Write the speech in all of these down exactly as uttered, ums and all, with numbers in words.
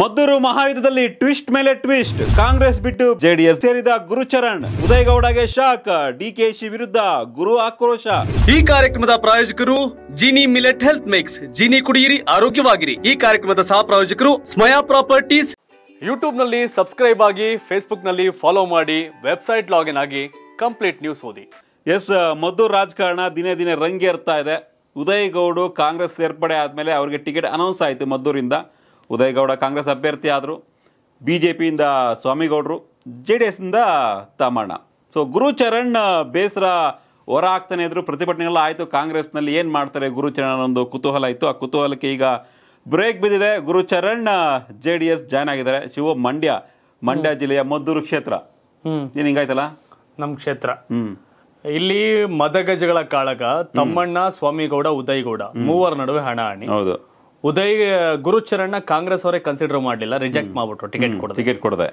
ಮದ್ದೂರು ಮಹಾಯುದ್ಧದಲ್ಲಿ ಟ್ವಿಸ್ಟ್ ಮೇಲೆ ಟ್ವಿಸ್ಟ್. ಕಾಂಗ್ರೆಸ್ ಬಿಟ್ಟು ಜೆಡಿಎಸ್ ಸೇರಿದ ಗುರುಚರಣ್, ಉದಯಗೌಡಗೆ ಶಾಕ್, ಡಿಕೆಶಿ ವಿರುದ್ಧ ಗುರು ಆಕ್ರೋಶ. ಈ ಕಾರ್ಯಕ್ರಮದ ಪ್ರಾಯೋಜಕರು Jini millet health mix. Jini ಕುಡಿಯಿರಿ, ಆರೋಗ್ಯವಾಗಿರಿ. ಈ ಕಾರ್ಯಕ್ರಮದ ಸಹ ಪ್ರಾಯೋಜಕರು ಸ್ಮಯಾ ಪ್ರಾಪರ್ಟೀಸ್. ಯೂಟ್ಯೂಬ್ ನಲ್ಲಿ ಸಬ್ಸ್ಕ್ರೈಬ್ ಆಗಿ, ಫೇಸ್ಬುಕ್ ನಲ್ಲಿ ಫಾಲೋ ಮಾಡಿ, ವೆಬ್ಸೈಟ್ ಲಾಗಿನ್ ಆಗಿ, ಕಂಪ್ಲೀಟ್ ನ್ಯೂಸ್ ಓದಿ. ಎಸ್, ಮದ್ದೂರು ರಾಜಕಾರಣ ದಿನೇ ದಿನೇ ರಂಗೇರ್ತಾ ಇದೆ. ಉದಯಗೌಡ ಕಾಂಗ್ರೆಸ್ ಸೇರ್ಪಡೆ ಆದಮೇಲೆ ಅವರಿಗೆ ಟಿಕೆಟ್ ಅನೌನ್ಸ್ ಆಯಿತು ಮದ್ದೂರಿಂದ. ಉದಯಗೌಡ ಕಾಂಗ್ರೆಸ್ ಅಭ್ಯರ್ಥಿ ಆದರು. ಬಿ ಜೆ ಪಿಯಿಂದ ಸ್ವಾಮಿಗೌಡರು, ಜೆ ಡಿ ಎಸ್ನಿಂದ ತಮ್ಮಣ್ಣ. ಸೊ ಗುರುಚರಣ್ ಬೇಸರ ಹೊರ ಆಗ್ತಾನೆ ಇದ್ರು. ಪ್ರತಿಭಟನೆಲ್ಲ ಆಯಿತು. ಕಾಂಗ್ರೆಸ್ನಲ್ಲಿ ಏನು ಮಾಡ್ತಾರೆ ಗುರುಚರಣ್ ಒಂದು ಕುತೂಹಲ ಇತ್ತು. ಆ ಕುತೂಹಲಕ್ಕೆ ಈಗ ಬ್ರೇಕ್ ಬಿದ್ದಿದೆ. Gurucharan J D S join ಆಗಿದ್ದಾರೆ. ಶಿವ ಮಂಡ್ಯ ಮಂಡ್ಯ ಜಿಲ್ಲೆಯ ಮದ್ದೂರು ಕ್ಷೇತ್ರ. ಏನು ಹಿಂಗಾಯ್ತಲ್ಲ ನಮ್ಮ ಕ್ಷೇತ್ರ. ಇಲ್ಲಿ ಮದಗಜಗಳ ಕಾಳಗ. ತಮ್ಮಣ್ಣ, ಸ್ವಾಮಿಗೌಡ, ಉದಯಗೌಡ ಮೂವರ ನಡುವೆ ಹಣಾಹಣಿ. ಹೌದು, ಉದಯ್ ಗುರುಚರಣ್ ಕಾಂಗ್ರೆಸ್ ಅವರೇ ಕನ್ಸಿಡರ್ ಮಾಡಲಿಲ್ಲ, ರಿಜೆಕ್ಟ್ ಮಾಡ್ಬಿಟ್ರು. ಟಿಕೆಟ್ ಕೊಡೋದು ಟಿಕೆಟ್ ಕೊಡದೆ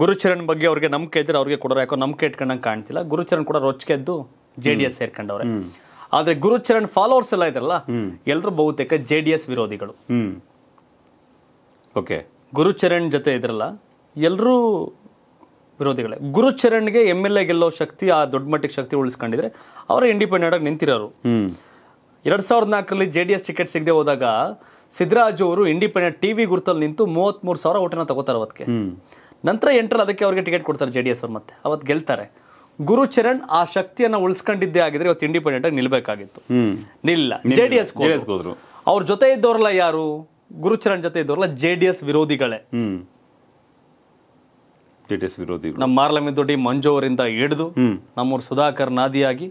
ಗುರುಚರಣ್ ಬಗ್ಗೆ ಅವ್ರಿಗೆ ನಂಬಿಕೆ ಇದ್ರೆ ಅವ್ರಿಗೆ ಕೊಡೋರು. ಯಾಕೋ ನಂಬಿಕೆ ಇಟ್ಕೊಂಡಂಗೆ ಕಾಣ್ತಿಲ್ಲ. ಗುರುಚರಣ್ ಕೂಡ ರೊಚ್ಕೆದ್ದು ಜೆ ಡಿ ಎಸ್ ಸೇರ್ಕೊಂಡವ್ರೆ. ಆದ್ರೆ ಗುರುಚರಣ್ ಫಾಲೋವರ್ಸ್ ಎಲ್ಲ ಇದ್ರಲ್ಲ, ಎಲ್ರು ಬಹುತೇಕ ಜೆ ಡಿ ಎಸ್ ವಿರೋಧಿಗಳು. ಓಕೆ, ಗುರುಚರಣ್ ಜೊತೆ ಇದ್ರಲ್ಲ ಎಲ್ಲರೂ ವಿರೋಧಿಗಳೇ. ಗುರುಚರಣ್ಗೆ ಎಮ್ ಎಲ್ ಎ ಗೆಲ್ಲೋ ಶಕ್ತಿ, ಆ ದೊಡ್ಡ ಮಟ್ಟಿಗೆ ಶಕ್ತಿ ಉಳಿಸ್ಕೊಂಡಿದ್ರೆ ಅವರೇ ಇಂಡಿಪೆಂಡೆಂಟ್ ಆಗಿ ನಿಂತಿರೋರು. ಎರಡ್ ಸಾವಿರದ ನಾಲ್ಕರಲ್ಲಿ ಜೆ ಡಿ ಎಸ್ ಟಿಕೆಟ್ ಸಿಗದೆ ಹೋದಾಗ ಸಿದ್ದರಾಜು ಅವರು ಇಂಡಿಪೆಂಡೆಂಟ್ ಟಿವಿ ಗುರುತಲ್ಲಿ ನಿಂತು ಮೂವತ್ತ್ ಮೂರು ಸಾವಿರ ಓಟನ ತಗೋತಾರೆ. ಅವತ್ತಿಗೆ ನಂತರ ಎಂಟ್ರಲ್ಲಿ ಅದಕ್ಕೆ ಅವ್ರಿಗೆ ಟಿಕೆಟ್ ಕೊಡ್ತಾರೆ ಜೆ ಡಿ ಎಸ್ ಅವ್ರು, ಮತ್ತೆ ಅವತ್ತು ಗೆಲ್ತಾರೆ. ಗುರುಚರಣ್ ಆ ಶಕ್ತಿಯನ್ನು ಉಳಿಸ್ಕೊಂಡಿದ್ದೇ ಆಗಿದ್ರೆ ಇವತ್ತು ಇಂಡಿಪೆಂಡೆಂಟ್ ಆಗಿ ನಿಲ್ಬೇಕಾಗಿತ್ತು. ನಿಲ್ಲ, ಜೆ ಡಿ ಎಸ್ ಹೋದ್ರು. ಅವ್ರ ಜೊತೆ ಇದ್ದವ್ರಲ್ಲ ಯಾರು? ಗುರುಚರಣ್ ಜೊತೆ ಇದ್ದವ್ರಲ್ಲ ಜೆ ಡಿ ಎಸ್ ವಿರೋಧಿಗಳೇ, ಜೆ ಡಿ ಎಸ್ ವಿರೋಧಿಗಳು. ನಮ್ಮ ಮಾರ್ಲಮಿದೊಡ್ಡಿ ಮಂಜು ಅವರಿಂದ ಹಿಡಿದು ನಮ್ಮೂರು ಸುಧಾಕರ್ ನಾದಿಯಾಗಿ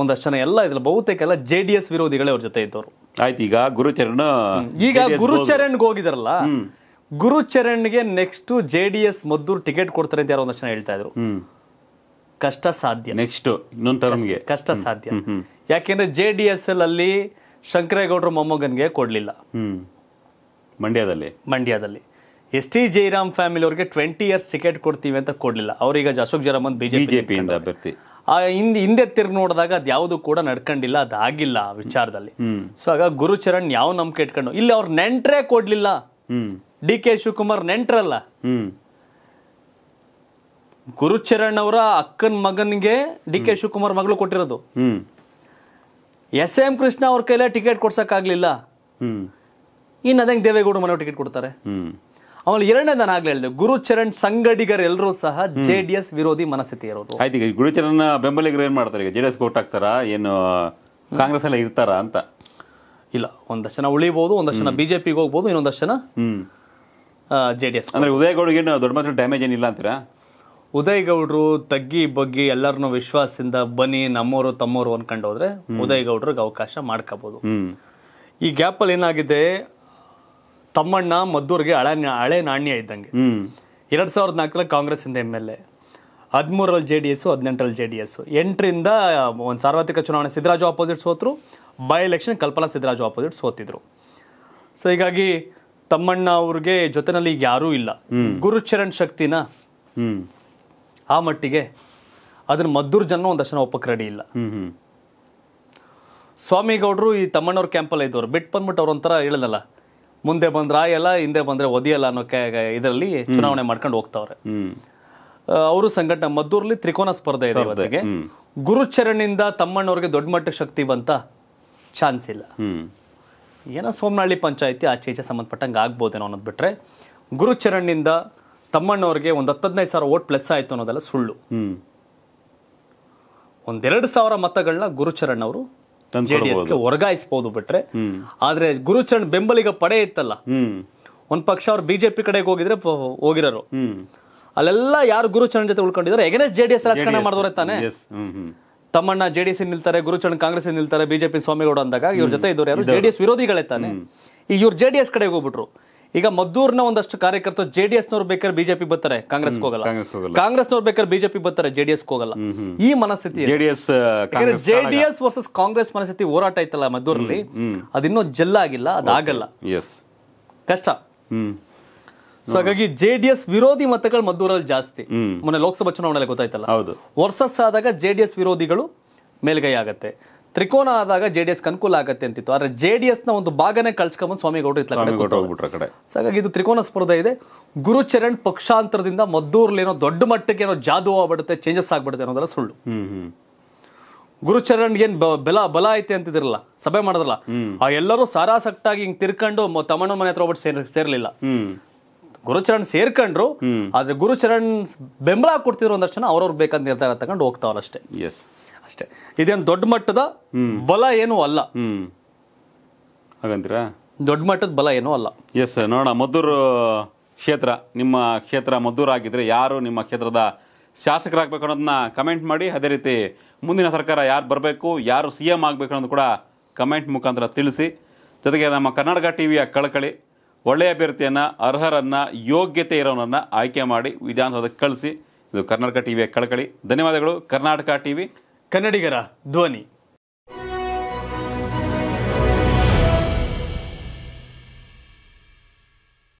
ಒಂದಷ್ಟು ಜನ ಎಲ್ಲ ಇದ್ರ ಬಹುತೇಕ ಎಲ್ಲ ಜೆ ಡಿ ಎಸ್ ವಿರೋಧಿಗಳೇ ಅವ್ರ ಜೊತೆ ಇದ್ದವರು. ಆಯ್ತು, ಈಗ ಗುರುಚರಣ್ ಈಗ ಗುರುಚರಣ್ಗೆ ಹೋಗಿದಾರಲ್ಲ. ಗುರುಚರಣ್ಗೆ next J D S Maddur ticket ಕೊಡ್ತಾರೆ ಅಂತ ಯಾರೋ ಒಂದಷ್ಟು ಜನ ಹೇಳ್ತಾ ಇದ್ರು. ಕಷ್ಟ ಸಾಧ್ಯ, ನೆಕ್ಸ್ಟ್ ಇನ್ನೊಂದು ಟರ್ಮ್ಗೆ ಕಷ್ಟ ಸಾಧ್ಯ. ಯಾಕೆಂದ್ರೆ ಜೆ ಡಿ ಎಸ್ ಎಲ್ ಅಲ್ಲಿ ಶಂಕರೇಗೌಡರು ಮೊಮ್ಮಗನ್ಗೆ ಕೊಡ್ಲಿಲ್ಲ. ಮಂಡ್ಯದಲ್ಲಿ ಮಂಡ್ಯದಲ್ಲಿ ಎಸ್ ಟಿ ಜೈರಾಮ್ ಫ್ಯಾಮಿಲಿ ಅವ್ರಿಗೆ ಟ್ವೆಂಟಿ ಇಯರ್ಸ್ ಟಿಕೆಟ್ ಕೊಡ್ತೀವಿ ಅಂತ ಕೊಡ್ಲಿಲ್ಲ. ಅವ್ರೀಗ ಅಶೋಕ್ ಜೈರಾಮ್ ಅಂತ ಬಿಜೆಪಿಯಿಂದ ಅಭ್ಯರ್ಥಿ. ಆ ಹಿಂದೆ ಹಿಂದೆ ತಿರ್ಗಿ ನೋಡಿದಾಗ ಅದು ಯಾವುದು ಕೂಡ ನಡ್ಕೊಂಡಿಲ್ಲ, ಅದಾಗಿಲ್ಲ ಆ ವಿಚಾರದಲ್ಲಿ. ಸೊ ಆಗ ಗುರುಚರಣ್ ಯಾವ ನಂಬಿಕೆ ಇಟ್ಕೊಂಡು ಇಲ್ಲಿ ಅವ್ರ ನೆಂಟ್ರೇ ಕೊಡ್ಲಿಲ್ಲ. ಡಿ ಕೆ ಶಿವಕುಮಾರ್ ನೆಂಟ್ರಲ್ಲ, ಗುರುಚರಣ್ ಅವರ ಅಕ್ಕನ ಮಗನ್ಗೆ ಡಿ ಕೆ ಶಿವಕುಮಾರ್ ಮಗಳು ಕೊಟ್ಟಿರೋದು. ಎಸ್ ಎಂ ಕೃಷ್ಣ ಅವ್ರ ಕೈಲೇ ಟಿಕೆಟ್ ಕೊಡ್ಸಕ್ ಆಗ್ಲಿಲ್ಲ. ಇನ್ನು ಅದಂಗೆ ದೇವೇಗೌಡ ಮನೆಯವ್ರು ಟಿಕೆಟ್ ಕೊಡ್ತಾರೆ. ಅವಲ್ಲಿ ಎರಡನೇ ನಾನು ಆಗ್ಲೇ ಹೇಳಿದೆ, ಗುರುಚರಣ್ ಸಂಗಡಿಗರೆಲ್ಲರೂ ಸಹ ಜೆ ಡಿ ಎಸ್ ವಿರೋಧಿ ಮನಸ್ಥಿತಿ ಇರೋದು. ಆಯ್ತು, ಈಗ ಗುರುಚರಣ್ನ ಬೆಂಬಲಿಗರು ಏನ್ ಮಾಡ್ತಾರೆ? ಈಗ ಜೆ ಡಿ ಎಸ್ ಓಟ್ ಹಾಕ್ತಾರಾ ಏನು ಕಾಂಗ್ರೆಸ್ ಎಲ್ಲ ಇರ್ತಾರಾ ಅಂತ? ಇಲ್ಲ, ಒಂದಷ್ಟು ಜನ ಉಳಿಬಹುದು, ಒಂದಷ್ಟು ಜನ ಬಿಜೆಪಿಗೆ ಹೋಗ್ಬೋದು, ಇನ್ನೊಂದಷ್ಟು ಜನ ಜೆ ಡಿ ಎಸ್. ಅಂದ್ರೆ ಉದಯಗೌಡರಿಗೆ ಏನು ದೊಡ್ಡ ಮಟ್ಟದ ಡ್ಯಾಮೇಜ್ ಏನಿಲ್ಲ ಅಂತೀರಾ? ಉದಯಗೌಡರು ತಗ್ಗಿ ಬಗ್ಗಿ ಎಲ್ಲರನ್ನು ವಿಶ್ವಾಸದಿಂದ ಬನ್ನಿ ನಮ್ಮವರು ತಮ್ಮವರು ಅನ್ಕೊಂಡು ಹೋದ್ರೆ ಉದಯಗೌಡರಿಗೆ ಅವಕಾಶ ಮಾಡ್ಕೋಬಹುದು. ಈ ಗ್ಯಾಪ್ ಅಲ್ಲಿ ಏನಾಗಿದೆ, ತಮ್ಮಣ್ಣ ಮದ್ದೂರಿಗೆ ಹಳೆ ಹಳೆ ನಾಣ್ಯ ಇದ್ದಂಗೆ. ಎರಡ್ ಸಾವಿರದ ನಾಲ್ಕರಲ್ಲಿ ಕಾಂಗ್ರೆಸ್ ಇಂದ ಎಮ್ ಎಲ್ ಎ, ಹದಿಮೂರರಲ್ಲಿ ಜೆ ಡಿ ಎಸ್, ಹದಿನೆಂಟರಲ್ಲಿ ಜೆ ಡಿ ಎಸ್, ಎಂಟರಿಂದ ಒಂದು ಸಾರ್ವತ್ರಿಕ ಚುನಾವಣೆ ಸಿದ್ದರಾಜು ಆಪೋಸಿಟ್ ಸೋತರು, by election Kalpana Siddaraju opposite ಸೋತಿದ್ರು. ಸೊ ಹೀಗಾಗಿ ತಮ್ಮಣ್ಣ ಅವ್ರಿಗೆ ಜೊತೆನಲ್ಲಿ ಈಗ ಯಾರೂ ಇಲ್ಲ. ಗುರುಚರಣ್ ಶಕ್ತಿನ ಆ ಮಟ್ಟಿಗೆ ಅದನ್ನ ಮದ್ದೂರು ಜನ ಒಂದಷ್ಟು ಜನ ಒಪ್ಪಕ್ಕೆ ರೆಡಿ ಇಲ್ಲ. ಸ್ವಾಮಿಗೌಡರು ಈ ತಮ್ಮಣ್ಣವ್ರ ಕ್ಯಾಂಪಲ್ಲಿ ಇದ್ದವ್ರು ಬಿಟ್ಟು ಬಂದ್ಬಿಟ್ಟು ಅವ್ರ ಒಂಥರ ಹೇಳಿದಲ್ಲ, ಮುಂದೆ ಬಂದ್ರೆ ಆಯಲ್ಲ, ಹಿಂದೆ ಬಂದ್ರೆ ಒದಿಯಲ್ಲ ಅನ್ನೋ ಇದರಲ್ಲಿ ಚುನಾವಣೆ ಮಾಡ್ಕೊಂಡು ಹೋಗ್ತಾವ್ರೆ. ಅವರು ಸಂಘಟನೆ ಮದ್ದೂರಲ್ಲಿ ತ್ರಿಕೋನ ಸ್ಪರ್ಧೆ ಇದೆ. ಇವತ್ತಿಗೆ ಗುರುಚರಣ್ನಿಂದ ತಮ್ಮಣ್ಣವ್ರಿಗೆ ದೊಡ್ಡ ಮಟ್ಟದ ಶಕ್ತಿ ಬಂತ ಚಾನ್ಸ್ ಇಲ್ಲ. ಏನೋ ಸೋಮನಹಳ್ಳಿ ಪಂಚಾಯತಿ ಆಚೆ ಈಚೆ ಸಂಬಂಧಪಟ್ಟಂಗೆ ಆಗ್ಬೋದೇನೋ ಅನ್ನೋದು ಬಿಟ್ರೆ, ಗುರುಚರಣ್ನಿಂದ ತಮ್ಮಣ್ಣವ್ರಿಗೆ ಒಂದು ಹತ್ತು ಹದಿನೈದು ಸಾವಿರ ಓಟ್ ಪ್ಲಸ್ ಆಯಿತು ಅನ್ನೋದೆಲ್ಲ ಸುಳ್ಳು. ಒಂದೆರಡು ಸಾವಿರ ಮತಗಳನ್ನ ಗುರುಚರಣ್ ಅವರು ಜೆಡಿಎಸ್ಗೆ ವರ್ಗಾಯಿಸಬಹುದು ಬಿಟ್ರೆ. ಆದ್ರೆ ಗುರುಚರಣ್ ಬೆಂಬಲಿಗ ಪಡೆ ಇತ್ತಲ್ಲ, ಒಂದ್ ಪಕ್ಷ ಅವ್ರು ಬಿಜೆಪಿ ಕಡೆಗೆ ಹೋಗಿದ್ರೆ ಹೋಗಿರೋರು, ಅಲ್ಲೆಲ್ಲ ಯಾರು ಗುರುಚರಣ್ ಜೊತೆ ಉಳ್ಕೊಂಡಿದ್ದಾರೆ ಎಗೇನೆಸ್ಟ್ ಜೆಡಿಎಸ್ ರಾಜಕಾರಣ ಮಾಡಿದವ್ರೆ ತಾನೆ. ತಮ್ಮಣ್ಣ ಜೆಡಿಎಸ್ ನಿಲ್ತಾರೆ, ಗುರುಚರಣ್ ಕಾಂಗ್ರೆಸ್ ನಿಲ್ತಾರೆ, ಬಿಜೆಪಿ ಸ್ವಾಮಿಗೌಡ ಅಂದಾಗ ಇವ್ರ ಜೊತೆ ಇದ್ದವ್ರು ಯಾರು? ಜೆಡಿಎಸ್ ವಿರೋಧಿಗಳೇ ತಾನೆ. ಈಗ ಇವ್ರು ಜೆಡಿಎಸ್ ಕಡೆಗೆ ಹೋಗ್ಬಿಟ್ರು. ಈಗ ಮದ್ದೂರ್ನ ಒಂದಷ್ಟು ಕಾರ್ಯಕರ್ತರು ಜೆಡಿಎಸ್ ನವ್ರು ಬೇಕಾದ್ರೆ ಬಿಜೆಪಿ ಬರ್ತಾರೆ, ಕಾಂಗ್ರೆಸ್ ಹೋಗಲ್ಲ, ಕಾಂಗ್ರೆಸ್ ನವ್ರು ಬೇಕಾದ್ರೆ ಬಿಜೆಪಿ ಬರ್ತಾರೆ, ಜೆಡಿಎಸ್ ಹೋಗಲ್ಲ. ಈ ಮನಸ್ಥಿತಿ ಜೆಡಿಎಸ್ ಜೆಡಿಎಸ್ ವರ್ಸಸ್ ಕಾಂಗ್ರೆಸ್ ಮನಸ್ಥಿತಿ ಹೋರಾಟ ಆಯ್ತಲ್ಲ ಮದ್ದೂರಲ್ಲಿ, ಅದಿನ್ನೂ ಜಲ್ಲಾಗಿಲ್ಲ, ಅದಾಗಲ್ಲ, ಕಷ್ಟ. ಸೊ ಹಾಗಾಗಿ ಜೆಡಿಎಸ್ ವಿರೋಧಿ ಮತಗಳು ಮದ್ದೂರಲ್ಲಿ ಜಾಸ್ತಿ. ಮೊನ್ನೆ ಲೋಕಸಭಾ ಚುನಾವಣೆಯಲ್ಲಿ ಗೊತ್ತಾಯ್ತಲ್ಲ, ವರ್ಸಸ್ ಆದಾಗ ಜೆಡಿಎಸ್ ವಿರೋಧಿಗಳು ಮೇಲ್ಗೈ ಆಗತ್ತೆ. त्रिकोण ಆದಾಗ ಜೆಡಿಎಸ್ ಅನುಕೂಲ ಆಗುತ್ತೆ ಅಂತಿತ್ತು. ಆದರೆ ಜೆಡಿಎಸ್ ನ ಒಂದು ಭಾಗನೇ ಕಳ್ಸ್ಕೊಂಡು ಸ್ವಾಮಿಗೌಡರು ಇತ್ತ ಕಡೆ ಹೋಗ್ಬಿಟ್ರು ಆ ಕಡೆ. ಹಾಗಾಗಿ ಇದು ತ್ರಿಕೋಣ ಸ್ಪರ್ಧೆ ಇದೆ. ಗುರುಚರಣ್ ಪಕ್ಷಾಂತರದಿಂದ ಮದ್ದೂರ್ಲೇನೋ ದೊಡ್ಡ ಮಟ್ಟಕ್ಕೆ ಏನೋ ಜಾದೂ ಆಗ್ಬಿಡುತ್ತೆ, ಚೇಂಜಸ್ ಆಗ್ಬಿಡುತ್ತೆ ಅನ್ನೋದಲ್ಲ ಸುಳ್ಳು. ಗುರುಚರಣ್ ಏನ್ ಬಲ ಬಲ ಐತೆ ಅಂತಿದಿರಲ್ಲ, ಸಭೆ ಮಾಡಿದ್ರಲ್ಲ, ಆ ಎಲ್ಲರೂ ಸಾರಾಸಕ್ಟಾಗಿ ಹಿಂಗ್ ತಿರ್ಕೊಂಡು ತಮ್ಮಣ್ಣ ಮನೆ ಹತ್ರ ಹೋಗ್ಬಿಟ್ಟು ಸೇರ್ಲಿಲ್ಲ. ಗುರುಚರಣ್ ಸೇರ್ಕೊಂಡ್ರು, ಆದ್ರೆ ಗುರುಚರಣ್ ಬೆಂಬಲ ಕೊಡ್ತಿದ್ರು ಒಂದಷ್ಟು ಜನ, ಅವ್ರವ್ರು ಬೇಕಂತ ನಿರ್ಧಾರ ತಗೊಂಡು ಹೋಗ್ತಾವ್ರ ಅಷ್ಟೇ. ಎಸ್ ಅಷ್ಟೇ, ಇದೇನು ದೊಡ್ಡ ಮಟ್ಟದ ಬಲ ಏನೂ ಅಲ್ಲ. ಹಾಗಂತೀರಾ? ದೊಡ್ಡ ಮಟ್ಟದ ಬಲ ಏನೂ ಅಲ್ಲ. ಎಸ್, ನೋಡೋಣ. ಮದ್ದೂರು ಕ್ಷೇತ್ರ, ನಿಮ್ಮ ಕ್ಷೇತ್ರ ಮದ್ದೂರು ಆಗಿದ್ರೆ ಯಾರು ನಿಮ್ಮ ಕ್ಷೇತ್ರದ ಶಾಸಕರಾಗಬೇಕು ಅನ್ನೋದನ್ನ ಕಮೆಂಟ್ ಮಾಡಿ. ಅದೇ ರೀತಿ ಮುಂದಿನ ಸರ್ಕಾರ ಯಾರು ಬರಬೇಕು, ಯಾರು ಸಿ ಎಂ ಆಗಬೇಕು ಅನ್ನೋದು ಕೂಡ ಕಮೆಂಟ್ ಮುಖಾಂತರ ತಿಳಿಸಿ. ಜೊತೆಗೆ ನಮ್ಮ ಕರ್ನಾಟಕ ಟಿ ವಿಯ ಕಳಕಳಿ, ಒಳ್ಳೆಯ ಅಭ್ಯರ್ಥಿಯನ್ನು, ಅರ್ಹರನ್ನು, ಯೋಗ್ಯತೆ ಇರೋನನ್ನು ಆಯ್ಕೆ ಮಾಡಿ ವಿಧಾನಸೌಧಕ್ಕೆ ಕಳಿಸಿ. ಇದು ಕರ್ನಾಟಕ ಟಿ ವಿಯ ಕಳಕಳಿ. ಧನ್ಯವಾದಗಳು. ಕರ್ನಾಟಕ ಟಿ ವಿ, ಕನ್ನಡಿಗರ ಧ್ವನಿ.